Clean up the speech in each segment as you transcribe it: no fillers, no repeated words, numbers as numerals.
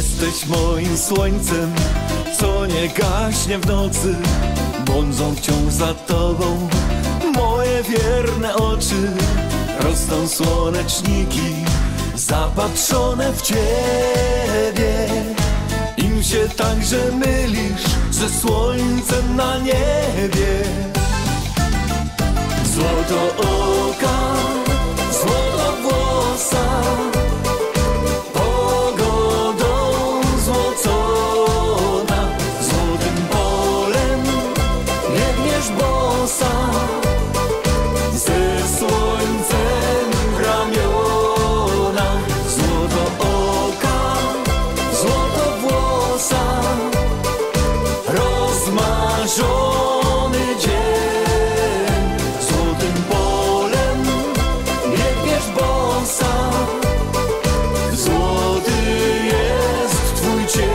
Jesteś moim słońcem, co nie gaśnie w nocy. Błądzą wciąż za tobą moje wierne oczy. Rosną słoneczniki zapatrzone w ciebie. Im się także mylisz ze słońcem na niebie. Złoto oka, złoto włosa, pogodą złocona. Złotym polem biegniesz bosa, ze słońcem w ramionach. Złoto oka, złoto włosa, rozmarzony dzień. Złotym polem biegniesz bosa, złoty jest twój cień.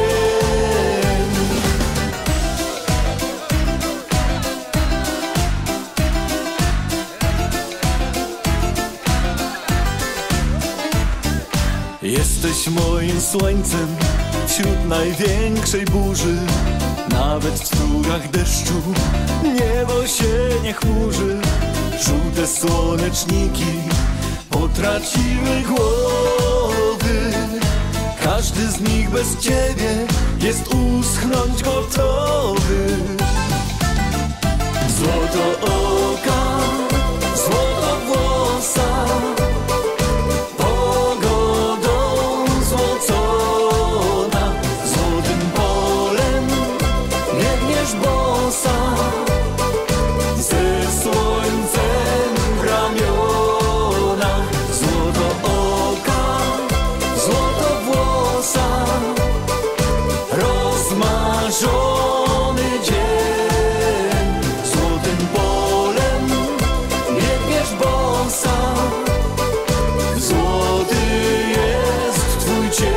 Jesteś moim słońcem wśród największej burzy. Nawet w strugach deszczu niebo się nie chmurzy. Żółte słoneczniki potraciły głowy. Każdy z nich bez ciebie jest uschnąć gotowy. Złoto oka, złoto włosa, pogodą złocona. Złotym polem biegniesz bosa, ze słońcem w ramionach. Złoto oka, złoto włosa, rozmarzony dzień. Złotym polem biegniesz bosa, złoty jest twój cień.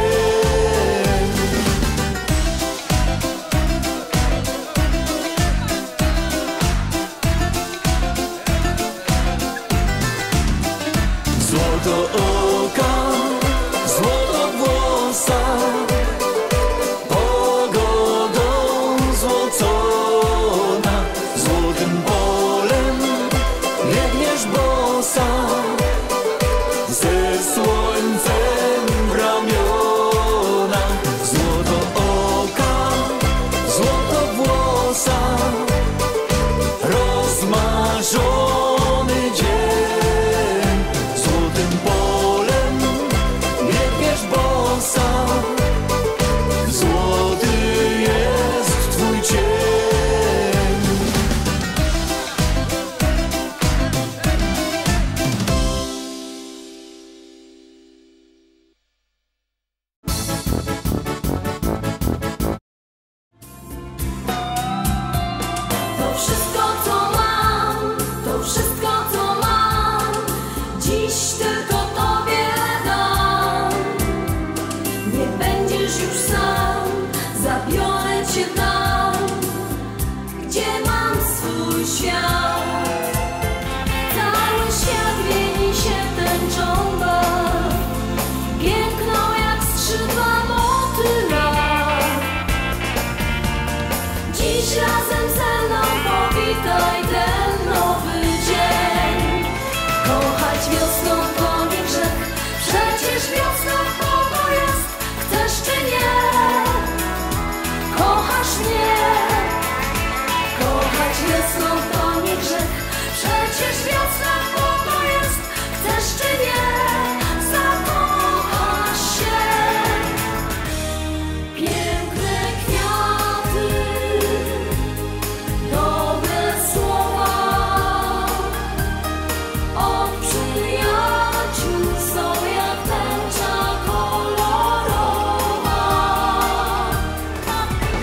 Złoto oka, złoto włosa, pogodą złocona. Złotym polem biegniesz bosa, ze słońcem w ramionach. Złoto oka, złoto włosa, rozmarzony dzień. Złotym polem biegniesz bosa, złoty jest twój cień. To wszystko co mam, dziś tylko tobie dam. Nie będziesz już sam, zabiorę cię tam, gdzie mam swój świat. Cały świat wieni się tęczą barw, piękną jak skrzydła motyla. Dziś razem ze mną powitaj ten nowy dzień. Kochać wiosną to nie grzech, przecież wiosna w Bogu jest, chcesz czy nie, kochasz mnie. Kochać wiosną to nie grzech, przecież wiosna w Bogu jest, chcesz czy nie, zakochasz się. Piękne kwiaty, dobre słowa, od przyjaciół są jak tęcza kolorowa.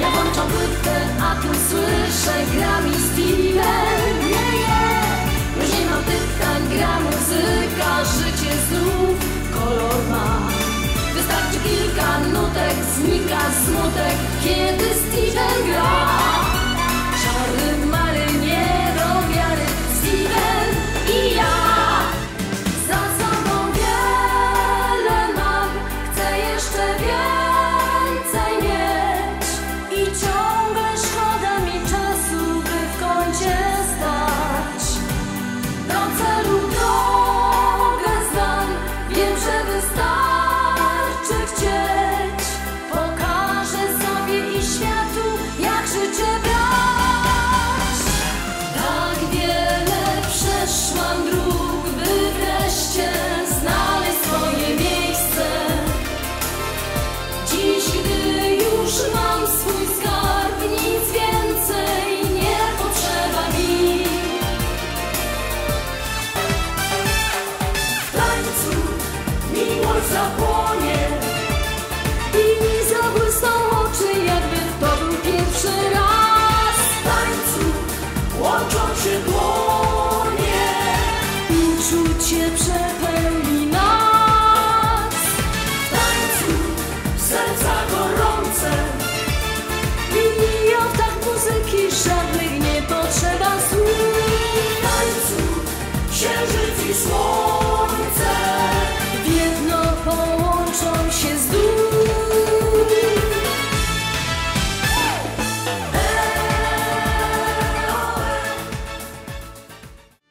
Ja włączam płytkę, a tu słyszę gra mi Steven, yeah. Już nie mam pytań, gra muzyka, życie znów kolor ma. Wystarczy kilka nutek, znika smutek, kiedy Steven gra. Czarny maryniero wiary, Steven i ja. Za sobą wiele mam, chcę jeszcze więcej.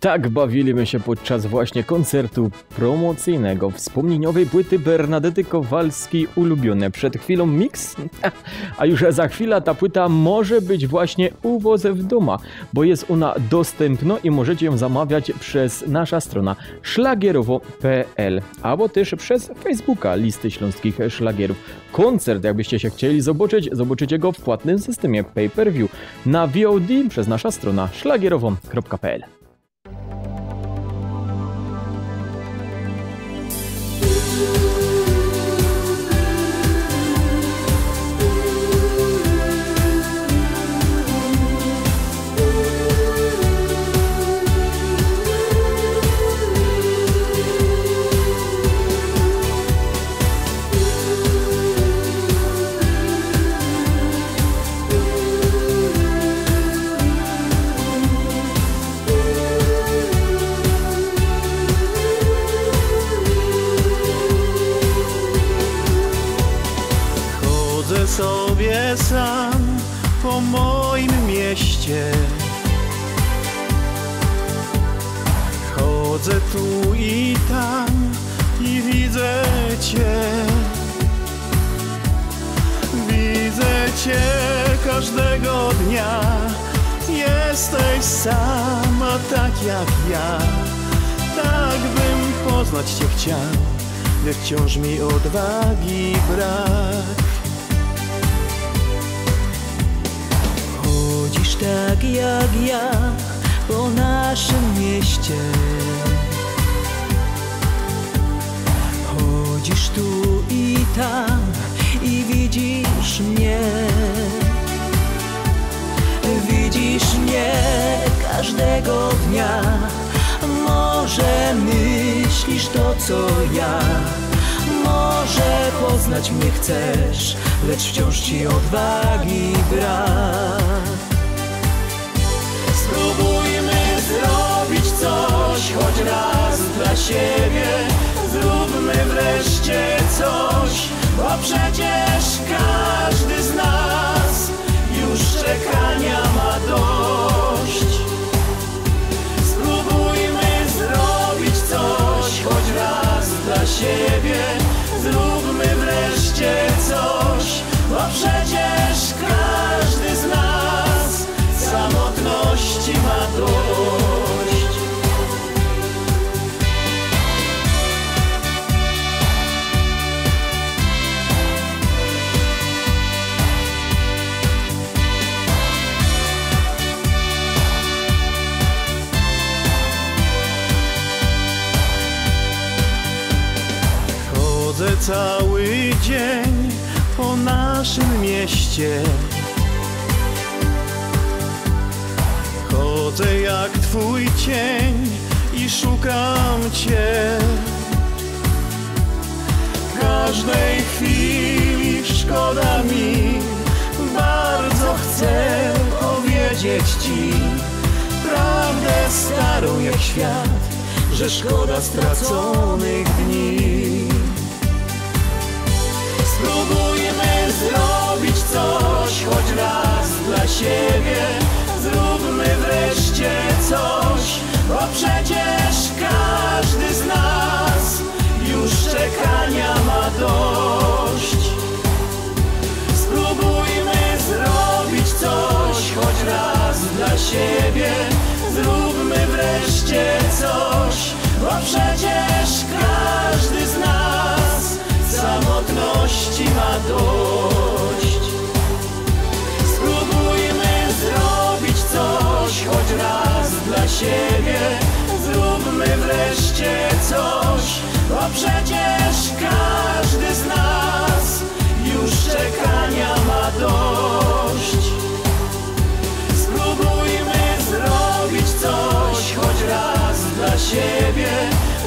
Tak bawiliśmy się podczas właśnie koncertu promocyjnego wspomnieniowej płyty Bernadety Kowalskiej Ulubione przed chwilą mix, a już za chwilę ta płyta może być właśnie u was w domu, bo jest ona dostępna i możecie ją zamawiać przez nasza strona szlagierowo.pl albo też przez Facebooka Listy Śląskich Szlagierów. Koncert, jakbyście się chcieli zobaczyć, zobaczycie go w płatnym systemie pay-per-view na VOD przez nasza strona szlagierowo.pl. Chodzę tu i tam i widzę cię. Widzę cię każdego dnia. Jesteś sama tak jak ja. Tak bym poznać cię chciał, lecz wciąż mi odwagi brak. Chodzisz tak jak ja po naszym mieście. Chodzisz tu i tam i widzisz mnie. Widzisz mnie każdego dnia. Może myślisz to co ja. Może poznać mnie chcesz, lecz wciąż ci odwagi brak. Spróbujmy zrobić coś choć raz dla siebie. Zróbmy wreszcie coś, bo przecież każdy z nas już czekania ma dość. Spróbujmy zrobić coś choć raz dla siebie. Zróbmy wreszcie coś, bo przecież każdy z nas samotności ma dość. Chodzę cały dzień po naszym mieście. Chodzę jak twój cień i szukam cię. Każdej chwili szkoda mi. Bardzo chcę powiedzieć ci prawdę starą jak świat, że szkoda straconych dni. Spróbujmy zrobić coś choć raz dla siebie. Zróbmy wreszcie coś, bo przecież każdy z nas już czekania ma dość. Spróbujmy zrobić coś, choć raz dla siebie. Zróbmy wreszcie coś, bo przecież każdy z nas samotności ma dość. Coś choć raz dla siebie. Zróbmy wreszcie coś, bo przecież każdy z nas już czekania ma dość. Spróbujmy zrobić coś choć raz dla siebie.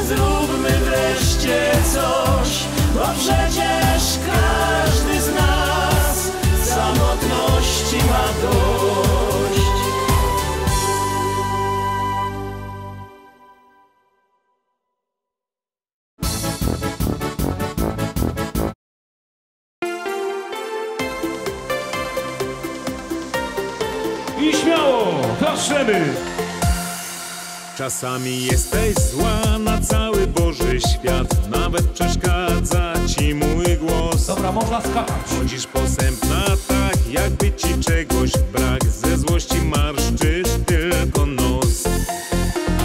Zróbmy wreszcie coś, bo przecież każdy z nas samotności ma dość. i śmiało klaszczemy. Czasami jesteś zła na cały Boży świat, nawet przeszkadza ci mój głos. Dobra, można skakać. Chodzisz posępna tak, jakby ci czegoś brak, ze złości marszczysz tylko nos.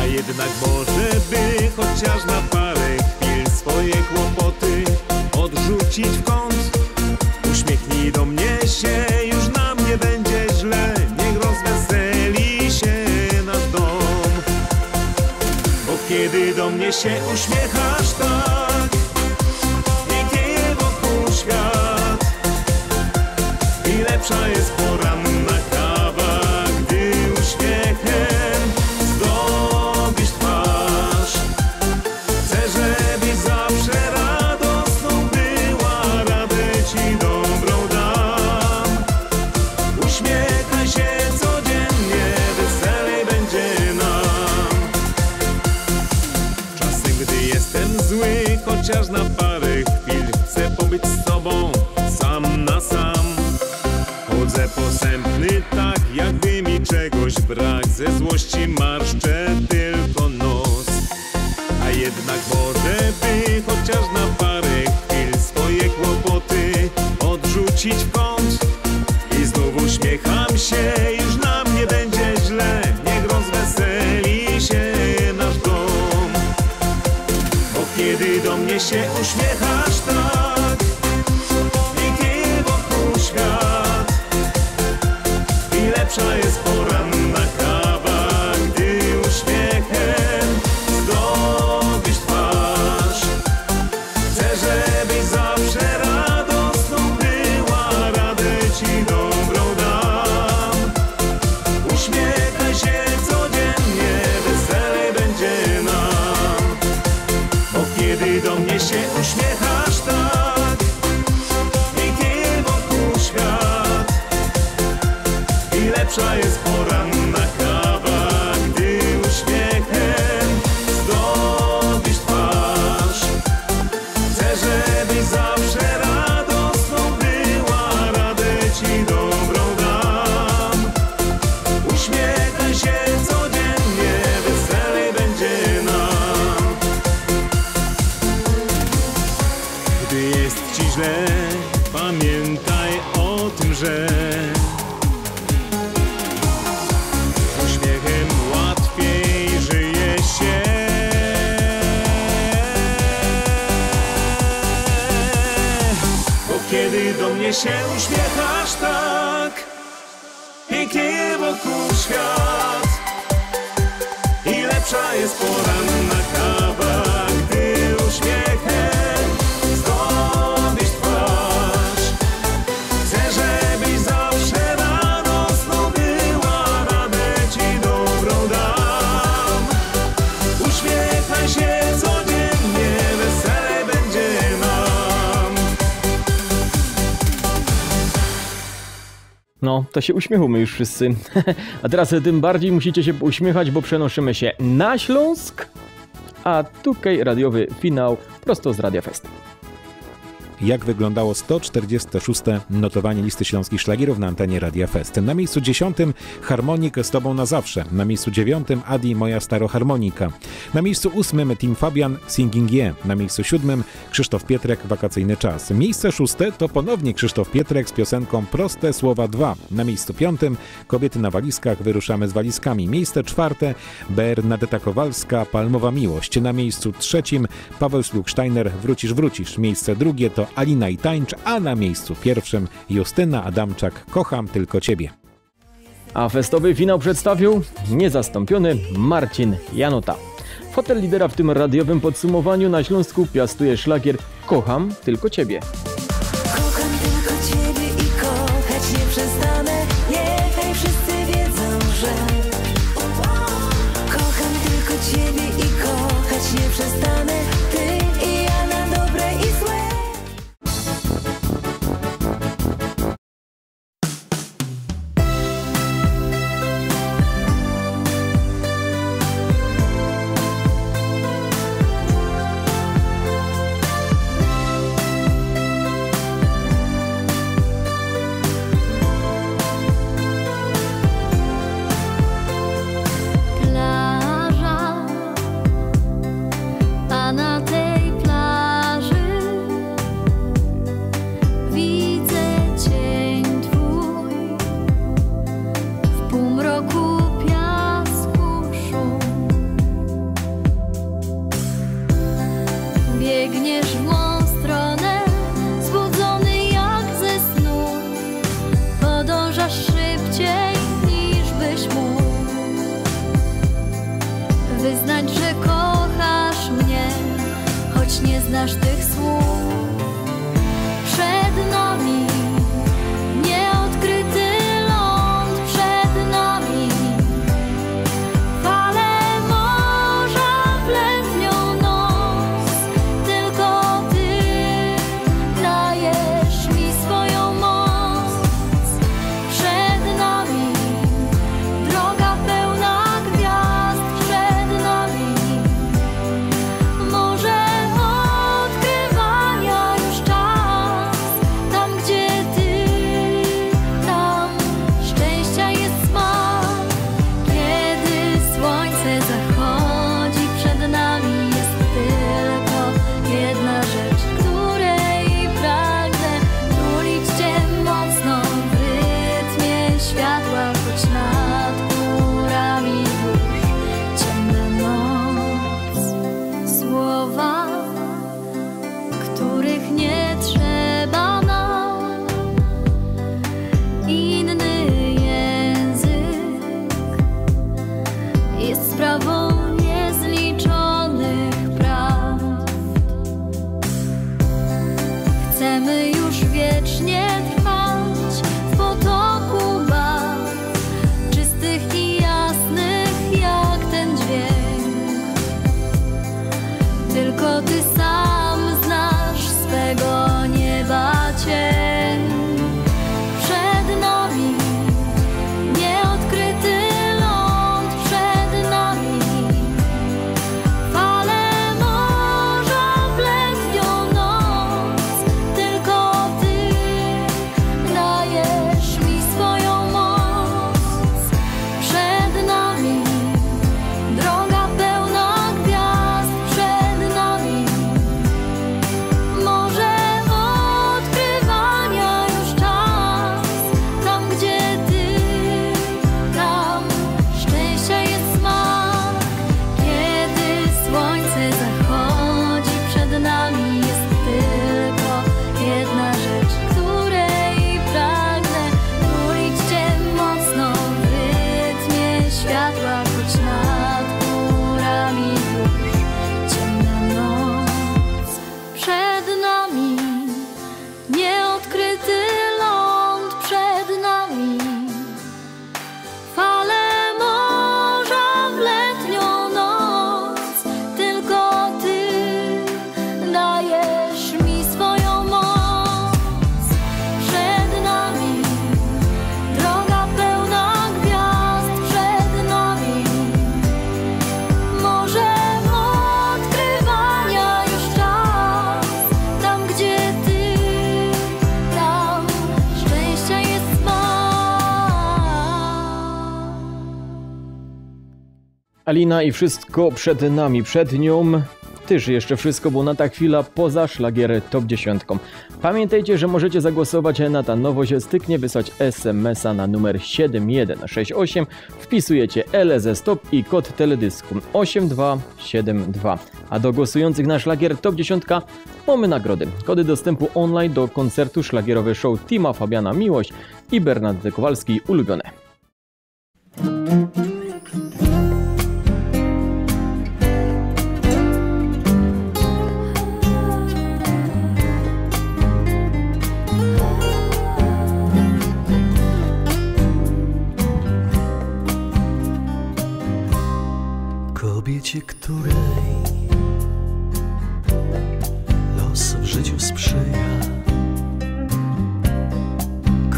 A jednak może by chociaż na parę chwil swoje kłopoty odrzucić w kąt. Uśmiechnij do mnie się, już nam nie będzie źle, niech rozweseli się nasz dom. Bo kiedy do mnie się uśmiechasz tak, pięknieje wokół świat. I lepsza jest poranna kawa, gdy uśmiechem zdobisz twarz. Chcę, żebyś zawsze radosną była, radę ci dobrą dam. Uśmiechaj się codziennie, weselej będzie nam. Czasem, gdy jestem zły, chociaż na parę chwil, chcę pobyć z tobą sam na sam. Chodzę posępny tak, jakby mi czegoś brak, ze złości marszczę tylko nos. A jednak może by chociaż na parę chwil swoje kłopoty odrzucić w kąt. I znów uśmiecham się, już nam nie będzie źle, niech rozweseli się nasz dom. Bo kiedy do mnie się uśmiechasz tak, pięknieje wokół świat. Lepsza jest poranna kawa, gdy uśmiechem zdobisz twarz. Chcę, żebyś zawsze radosną była, radę ci dobrą dam. Uśmiechaj się codziennie, weselej będzie nam. Bo kiedy do mnie się uśmiechasz tak, pięknieje wokół świat. Lepsza jest poranna kawa, gdy uśmiechem zdobisz twarz. Chcę, żebyś zawsze radosną była, radę ci dobrą dam. Uśmiechaj się codziennie, weselej będzie nam. Gdy jest ci źle, pamiętaj o tym, że kiedy do mnie się uśmiechasz tak, pięknieje wokół świat. I lepsza jest poranna kawa, gdy uśmiechem zdobisz twarz. Chcę, żebyś zawsze radosną była, radę ci dobrą dam. Uśmiechaj się codziennie, wesele będzie nam. No, to się uśmiechujmy już wszyscy. A teraz tym bardziej musicie się uśmiechać, bo przenoszymy się na Śląsk, a tutaj radiowy finał prosto z Radia Fest. Jak wyglądało 146. notowanie Listy Śląskich Szlagierów na antenie Radia Fest. Na miejscu 10. Harmonik z Tobą na zawsze. Na miejscu 9. Adi, moja staroharmonika. Na miejscu 8. Tim Fabian, Singing Je. Na miejscu 7. Krzysztof Pietrek, Wakacyjny czas. Miejsce 6. to ponownie Krzysztof Pietrek z piosenką Proste słowa 2. Na miejscu 5. Kobiety na walizkach, wyruszamy z walizkami. Miejsce 4. Bernadeta Kowalska, Palmowa miłość. Na miejscu 3. Paweł Slugsztajner, Wrócisz, wrócisz. Miejsce 2. to Alina i tańcz, a na miejscu 1. Justyna Adamczak, Kocham tylko Ciebie. A festowy finał przedstawił niezastąpiony Marcin Janota. Fotel lidera w tym radiowym podsumowaniu na Śląsku piastuje szlagier Kocham tylko Ciebie. Kocham tylko Ciebie i kochać nie przestanę, niechaj wszyscy wiedzą, że kocham tylko Ciebie i kochać nie przestanę, Ty i ja na dobre i złe. znasz tych słów. Przed nami nieodkryty ląd, przed nami fale morza wlęknią nos. Tylko Ty dajesz mi swoją moc. Przed nami droga pełna gwiazd, przed nami morze odkrywania już czas. Tam, gdzie Ty, tam szczęścia jest smak. Kiedy słońce zachodzi, przed nami jest tylko jedna rzecz, której pragnę. Tulić Cię mocno w rytmie światła, choć nad górami już ciemna noc. Słowa, których nie trzeba nam, inny język jest sprawą niezliczonych praw. Chcemy już wiecznie trwać w potoku barw, czystych i jasnych jak ten dźwięk. Tylko Ty sam znasz swego nieba cień. Przed nami nieodkryty ląd, przed nami fale morza wlęknią noc. Tylko Ty dajesz mi swoją moc. Przed nami droga pełna gwiazd, przed nami morze odkrywania już czas. Tam, gdzie Ty, tam szczęścia jest smak. Kiedy słońce zachodzi, przed nami jest tylko jedna rzecz, której pragnę. Tulić Cię mocno w rytmie światła, choć nad górami już ciemna noc. Przed nami nieodkryty ląd, przed nami fale morza w letnią noc. Tylko Ty dajesz mi swoją moc. Przed nami droga pełna gwiazd, przed nami morze odkrywania już czas. Tam, gdzie Ty, tam szczęścia jest smak. Alina i wszystko przed nami, przed nią też jeszcze wszystko, bo na ta chwila poza szlagiery top 10. Pamiętajcie, że możecie zagłosować na ta nowość. Styknie wysłać SMS-a na numer 7168. Wpisujecie LZ Stop i kod teledysku 8272. A do głosujących na szlagier top 10 mamy nagrody. Kody dostępu online do koncertu szlagierowy show Teama Fabiana Miłość i Bernadety Kowalskiej Ulubione. Kobiecie, której los w życiu sprzyja,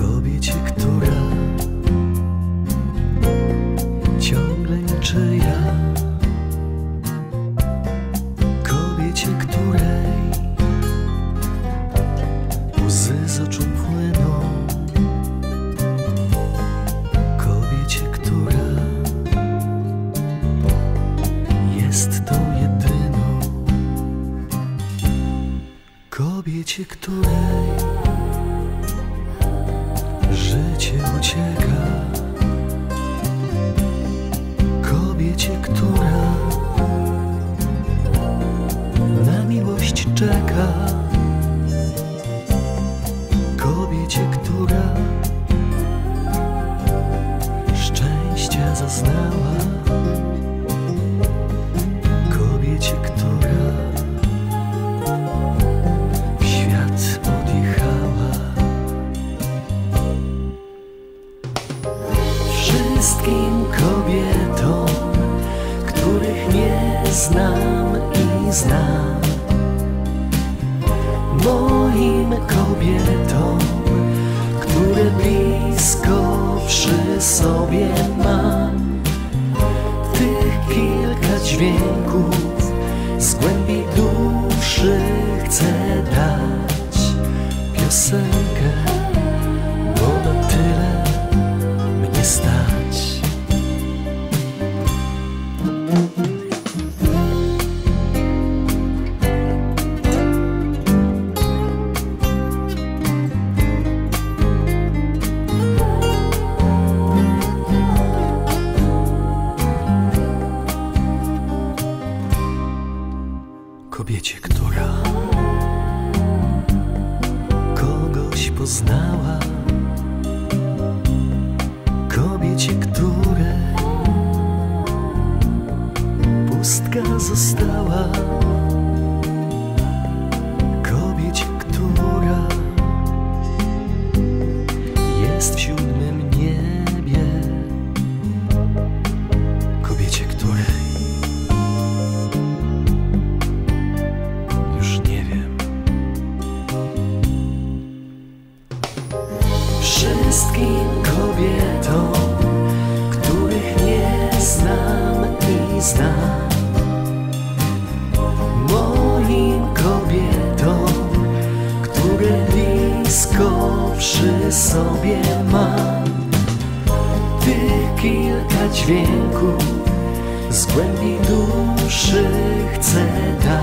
kobiecie, która ciągle niczyja, kobiecie, której łzy z oczu płyną, kobiecie, która jest tą jedyną, kobiecie, której życie ucieka, kobiecie, która na miłość czeka, kobiecie, która szczęścia zaznała, kobiecie, która znam i znam. Moim kobietom, które blisko przy sobie mam, tych kilka dźwięków z głębi duszy chcę dać piosenkę, bo na tyle mnie stać. Kobiecie, która kogoś poznała, kobiecie, której pustka została, kobiecie, która jest w siódmym niebie, kobiecie, której znam. Moim kobietom, które blisko przy sobie mam, tych kilka dźwięków z głębi duszy chcę dać.